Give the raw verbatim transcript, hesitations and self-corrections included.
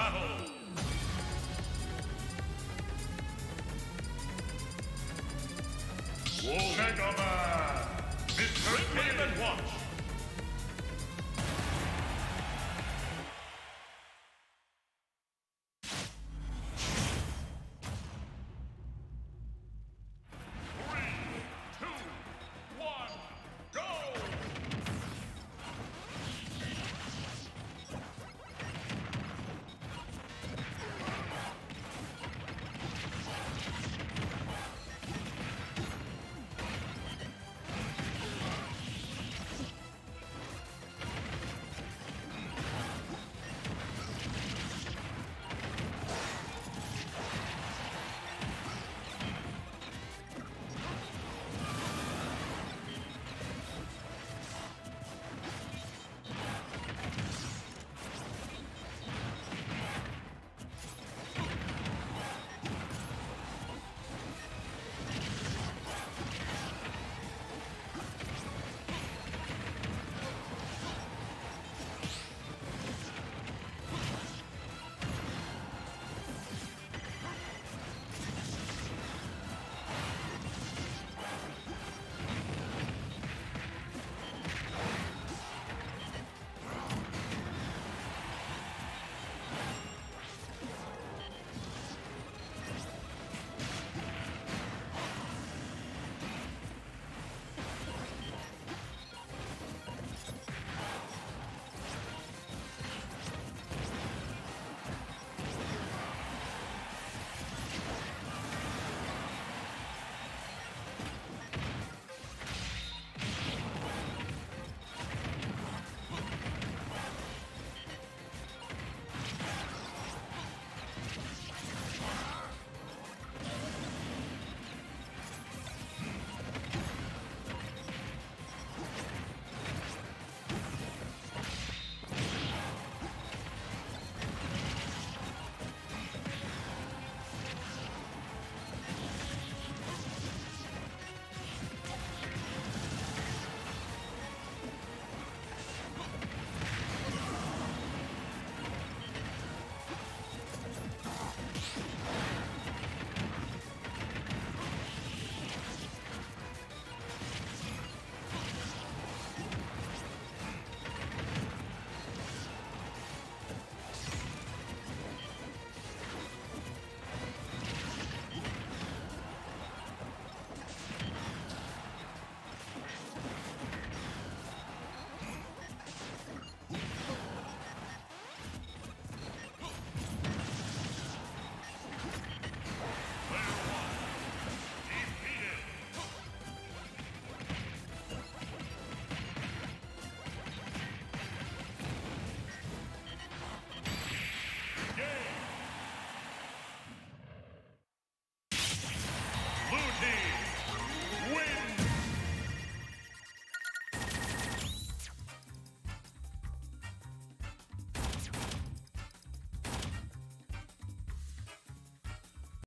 battle! Whoa. Mega Man! Victory! Wait and watch!